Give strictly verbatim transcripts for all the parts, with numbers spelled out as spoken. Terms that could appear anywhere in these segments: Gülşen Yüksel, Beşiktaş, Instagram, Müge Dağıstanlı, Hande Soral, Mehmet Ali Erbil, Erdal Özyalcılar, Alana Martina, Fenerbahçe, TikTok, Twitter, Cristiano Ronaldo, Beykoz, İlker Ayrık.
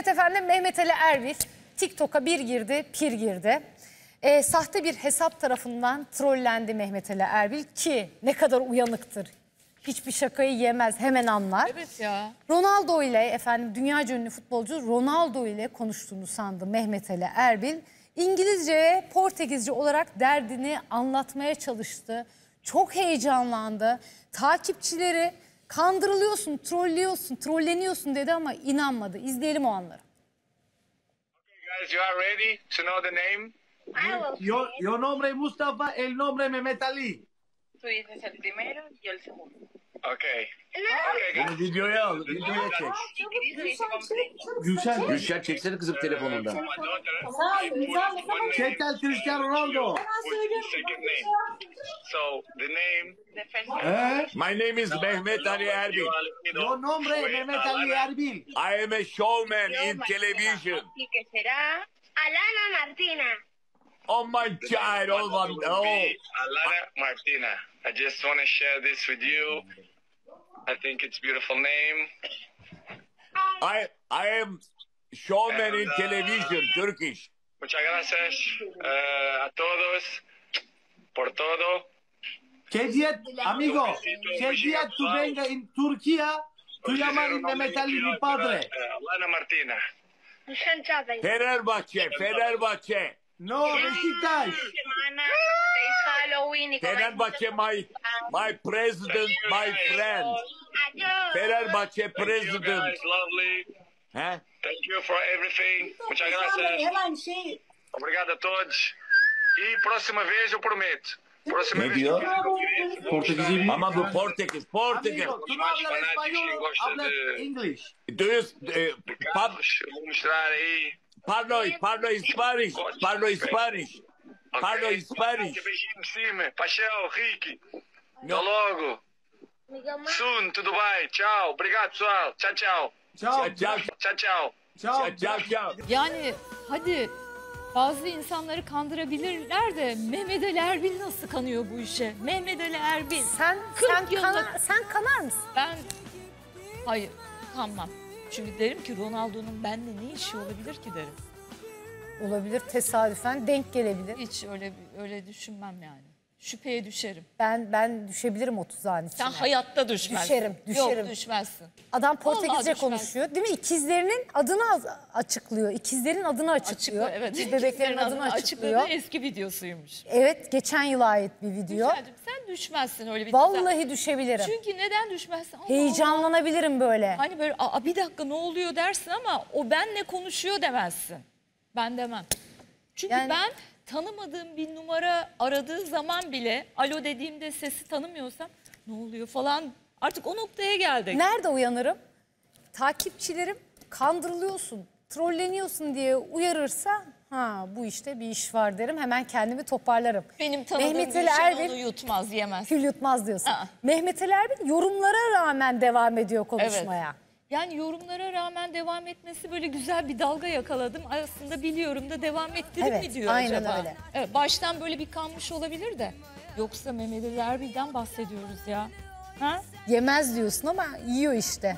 Evet efendim, Mehmet Ali Erbil TikTok'a bir girdi, pir girdi. E, sahte bir hesap tarafından trollendi Mehmet Ali Erbil ki ne kadar uyanıktır. Hiçbir şakayı yemez, hemen anlar. Evet ya. Ronaldo ile efendim dünyaca ünlü futbolcu Ronaldo ile konuştuğunu sandı Mehmet Ali Erbil. İngilizce, Portekizce olarak derdini anlatmaya çalıştı. Çok heyecanlandı. Takipçileri kandırılıyorsun, trollüyorsun, trolleniyorsun dedi ama inanmadı. İzleyelim o anları. Okay guys, you are ready to know the name? Yo, yo nombre Mustafa, el nombre Mehmet Ali. Tú dices el primero y el segundo. Okay. Bunu videoya al, videoya çek. Gülşen, Gülşen çeksene kızım telefonundan. Çekten Cristiano Ronaldo. So the name. My name is Mehmet Ali Erbil. Your nombre Mehmet Ali Erbil. I am a showman in television. Alana Martina. Oh my God! Oh my God! Alana Martina. I just want to share this with you. I think it's a beautiful name. I I am showman in television, Turkish. Muchas gracias a todos por todo. ¿Qué día, amigo? ¿Qué día tú venga en Turquía? Tú llamas a Mehmet Ali mi padre. Alana Martina. Fenerbahçe, Fenerbahçe. No, Beşiktaş. Fenerbahçe, my, my president, my friend. Fenerbahçe president. He? Thank you for everything. Muchas gracias. Obrigado a todos. E próxima vez eu prometo. Próxima ne diyor? Portekizce mi? Ama bu Portekiz, Portekiz. İngiliz. Duyuz, pub. Parlo, parlo Spanish, parlo Spanish, parlo Spanish. Paixão, Rick, até logo. Soon, tudo bem, tchau, obrigado pessoal, tchau tchau. Tchau tchau, tchau tchau. Tchau tchau tchau. Yani hadi bazı insanları kandırabilirler de Mehmet Ali Erbil nasıl kanıyor bu işe? Mehmet Ali Erbil. Sen sen kana, sen kanar mısın? Ben hayır, kanmam. Çünkü derim ki Ronaldo'nun bende ne işi olabilir ki derim. Olabilir, tesadüfen denk gelebilir. Hiç öyle öyle düşünmem yani. Şüpheye düşerim. Ben ben düşebilirim o tuzağın içine. Sen hayatta düşmezsin. Düşerim, düşerim. Yok, düşmezsin. Adam Portekizce konuşuyor değil mi? İkizlerinin adını açıklıyor. İkizlerin adını açıklıyor. Açıklı, evet. İkiz bebeklerin adını açıklıyor. Eski videosuymuş. Evet, geçen yıla ait bir video. Güzeldim. Sen düşmezsin öyle bir tuzağa. Vallahi tuzağı. Düşebilirim. Çünkü neden düşmezsin? Allah heyecanlanabilirim Allah. Böyle. Hani böyle aa, bir dakika ne oluyor dersin ama o benle konuşuyor demezsin. Ben demem. Çünkü yani... ben... tanımadığım bir numara aradığı zaman bile alo dediğimde sesi tanımıyorsam ne oluyor falan artık o noktaya geldik. Nerede uyanırım? Takipçilerim kandırılıyorsun, trolleniyorsun diye uyarırsa ha bu işte bir iş var derim, hemen kendimi toparlarım. Benim tanıdığım Mehmet Ali Erbil onu yutmaz yemez. Kül yutmaz diyorsun. Aa. Mehmet Ali Erbil yorumlara rağmen devam ediyor konuşmaya. Evet. Yani yorumlara rağmen devam etmesi böyle güzel bir dalga yakaladım. Aslında biliyorum da devam ettirir evet, mi diyor aynen acaba? Öyle. Evet, baştan böyle bir kanmış olabilir de. Yoksa Mehmet Ali Erbil'den bahsediyoruz ya. Ha? Yemez diyorsun ama yiyor işte.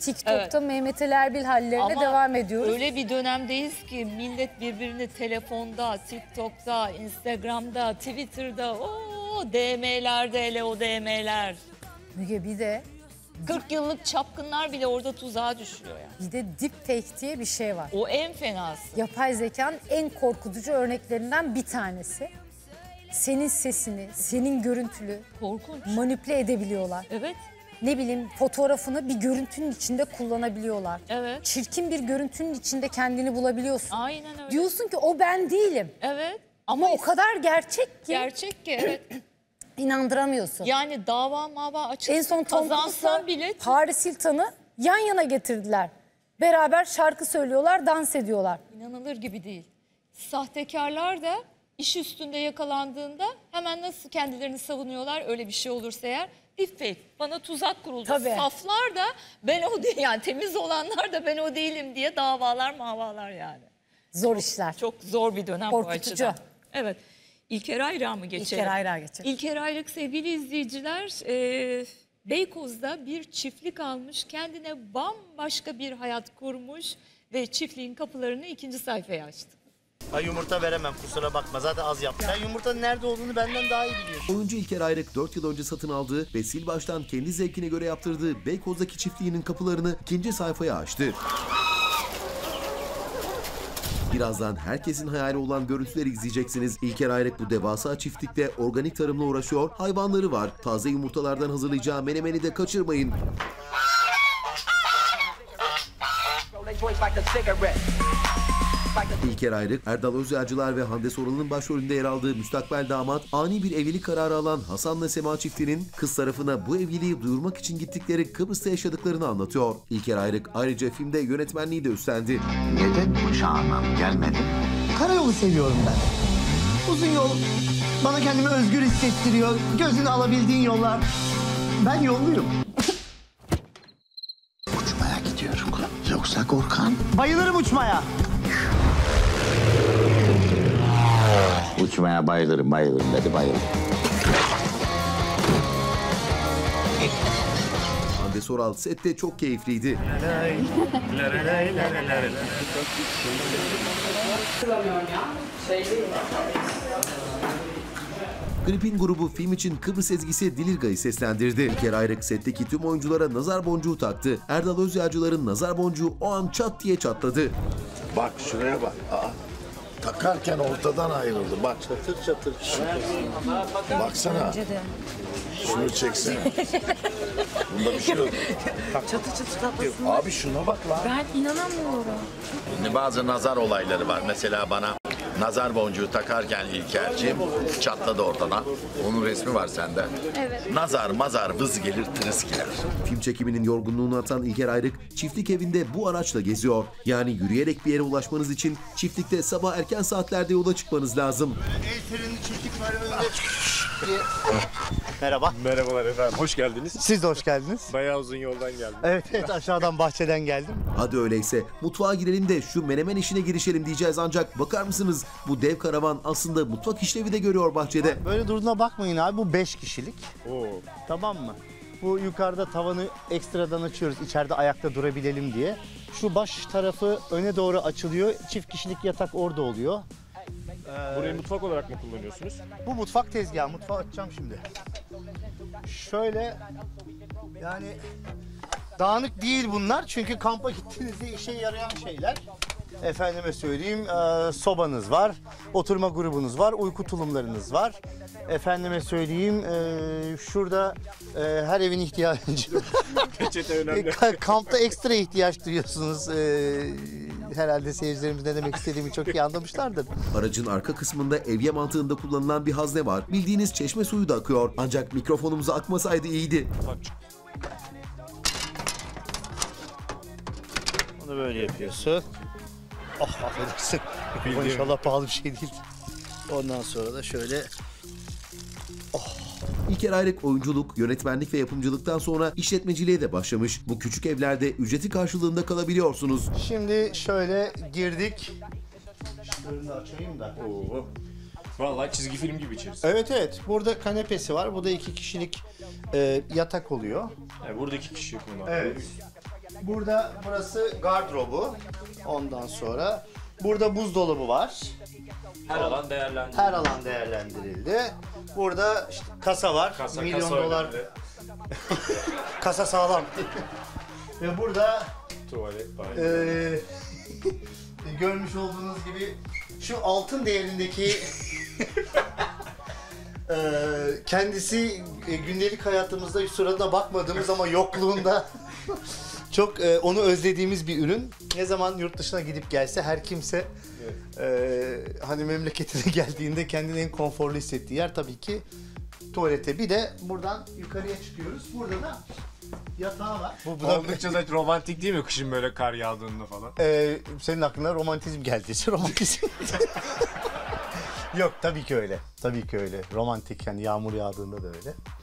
TikTok'ta evet. Mehmet Ali Erbil hallerine ama devam ediyoruz. Öyle bir dönemdeyiz ki millet birbirini telefonda, TikTok'ta, Instagram'da, Twitter'da, o D M'lerde hele o D M'ler. Müge bir de... kırk yıllık çapkınlar bile orada tuzağa düşüyor yani. Bir de deepfake diye bir şey var. O en fenası. Yapay zekanın en korkutucu örneklerinden bir tanesi. Senin sesini, senin görüntülü korkunç manipüle edebiliyorlar. Evet. Ne bileyim fotoğrafını bir görüntünün içinde kullanabiliyorlar. Evet. Çirkin bir görüntünün içinde kendini bulabiliyorsun. Aynen öyle. Diyorsun ki o ben değilim. Evet. Ama o kadar gerçek ki. Gerçek ki evet. İnandıramıyorsun. Yani dava mava açık. En son kazansan bile Paris Hilton'ı yan yana getirdiler. Beraber şarkı söylüyorlar, dans ediyorlar. İnanılır gibi değil. Sahtekarlar da iş üstünde yakalandığında hemen nasıl kendilerini savunuyorlar öyle bir şey olursa eğer. Deepfake bana tuzak kuruldu. Tabii. Saflar da ben o değil yani temiz olanlar da ben o değilim diye davalar mavalar yani. Zor işler. Çok, çok zor bir dönem korkutucu bu açıdan. Evet. İlker Ayrık'a mı geçelim? İlker Ayrık'a geçelim. İlker Ayrık sevgili izleyiciler Beykoz'da bir çiftlik almış, kendine bambaşka bir hayat kurmuş ve çiftliğin kapılarını ikinci sayfaya açtı. Ay yumurta veremem, kusura bakma, zaten az yaptım. Sen yumurtanın nerede olduğunu benden daha iyi biliyorsun. Oyuncu İlker Ayrık dört yıl önce satın aldığı ve sil baştan kendi zevkine göre yaptırdığı Beykoz'daki çiftliğinin kapılarını ikinci sayfaya açtı. Birazdan herkesin hayali olan görüntüleri izleyeceksiniz. İlker Ayrık bu devasa çiftlikte organik tarımla uğraşıyor, hayvanları var. Taze yumurtalardan hazırlayacağı menemeni de kaçırmayın. İlker Ayrık, Erdal Özyalcılar ve Hande Soral'ın başrolünde yer aldığı Müstakbel Damat, ani bir evlilik kararı alan Hasan'la Sema çiftinin kız tarafına bu evliliği duyurmak için gittikleri Kıbrıs'ta yaşadıklarını anlatıyor. İlker Ayrık ayrıca filmde yönetmenliği de üstlendi. Neden bu şahanam gelmedi? Karayolu seviyorum ben. Uzun yol bana kendimi özgür hissettiriyor. Gözünü alabildiğin yollar. Ben yolluyum. Uçmaya gidiyorum. Yoksa korkan. Bayılırım uçmaya. Uçmaya bayılırım, bayılırım dedi, bayılırım. Hande Soral sette çok keyifliydi. Grip'in grubu film için Kıbrıs ezgisi Dilirga'yı seslendirdi. İlker Ayrık setteki tüm oyunculara nazar boncuğu taktı. Erdal Özyalcılar'ın nazar boncuğu o an çat diye çatladı. Bak şuraya bak. Aa. Takarken ortadan ayrıldı. Bak çatır çatır. Şurada. Baksana. Şunu çeksene. Bunda bir şey yok. Çatır çatır atlasın. Abi şuna bak lan. Ben inanamıyorum. Şimdi bazı nazar olayları var. Mesela bana nazar boncuğu takarken İlker'ciğim çatladı ortadan. Onun resmi var sende. Evet. Nazar mazar vız gelir tırıs gider. Film çekiminin yorgunluğunu atan İlker Ayrık çiftlik evinde bu araçla geziyor. Yani yürüyerek bir yere ulaşmanız için çiftlikte sabah erken saatlerde yola çıkmanız lazım. El freni çiftlik var önünde. Merhaba. Merhabalar efendim. Hoş geldiniz. Siz de hoş geldiniz. Bayağı uzun yoldan geldim. Evet, evet, aşağıdan bahçeden geldim. Hadi öyleyse mutfağa girelim de şu menemen işine girişelim diyeceğiz ancak bakar mısınız? Bu dev karavan aslında mutfak işlevi de görüyor bahçede. Böyle durduğuna bakmayın abi, bu beş kişilik. Oo. Tamam mı? Bu yukarıda tavanı ekstradan açıyoruz içeride ayakta durabilelim diye. Şu baş tarafı öne doğru açılıyor. Çift kişilik yatak orada oluyor. Burayı mutfak olarak mı kullanıyorsunuz? Bu mutfak tezgahı. Mutfağı açacağım şimdi. Şöyle yani dağınık değil bunlar. Çünkü kampa gittiğinizde işe yarayan şeyler. Efendime söyleyeyim e, sobanız var, oturma grubunuz var, uyku tulumlarınız var. Efendime söyleyeyim e, şurada e, her evin ihtiyacı. Peçete önemli. Kampta ekstra ihtiyaç duyuyorsunuz. E, herhalde seyircilerimiz ne demek istediğimi çok iyi anlamışlardır. Aracın arka kısmında evye mantığında kullanılan bir hazne var. Bildiğiniz çeşme suyu da akıyor. Ancak mikrofonumuza akmasaydı iyiydi. Bunu böyle yapıyorsun. Oh, affedersin. İnşallah pahalı bir şey değil. Ondan sonra da şöyle... Oh. İlker Ayrık oyunculuk, yönetmenlik ve yapımcılıktan sonra işletmeciliğe de başlamış. Bu küçük evlerde ücreti karşılığında kalabiliyorsunuz. Şimdi şöyle girdik. Şunu açayım da. Oo. Vallahi çizgi film gibi içerisi. Evet evet. Burada kanepesi var. Burada iki kişilik e, yatak oluyor. Yani burada iki kişi bunlar. Evet. Burada burası gardırobu. Ondan sonra burada buzdolabı var. Her alan değerlendirildi. Her alan değerlendirildi. Burada işte kasa var. Kasa, milyon kasa dolar. Kasa sağlam. Ve burada tuvalet banyo. E, görmüş olduğunuz gibi şu altın değerindeki e, kendisi gündelik hayatımızda suratına bakmadığımız ama yokluğunda çok e, onu özlediğimiz bir ürün. Ne zaman yurt dışına gidip gelse her kimse evet. e, hani memleketine geldiğinde kendini en konforlu hissettiği yer tabii ki tuvalete. Bir de buradan yukarıya çıkıyoruz. Burada da yatağı var. Bu, bu oldukça da romantik değil mi kışın böyle kar yağdığında falan? E, senin aklına romantizm geldiyse romantizm. Yok tabii ki öyle. Tabii ki öyle. Romantik yani yağmur yağdığında da öyle.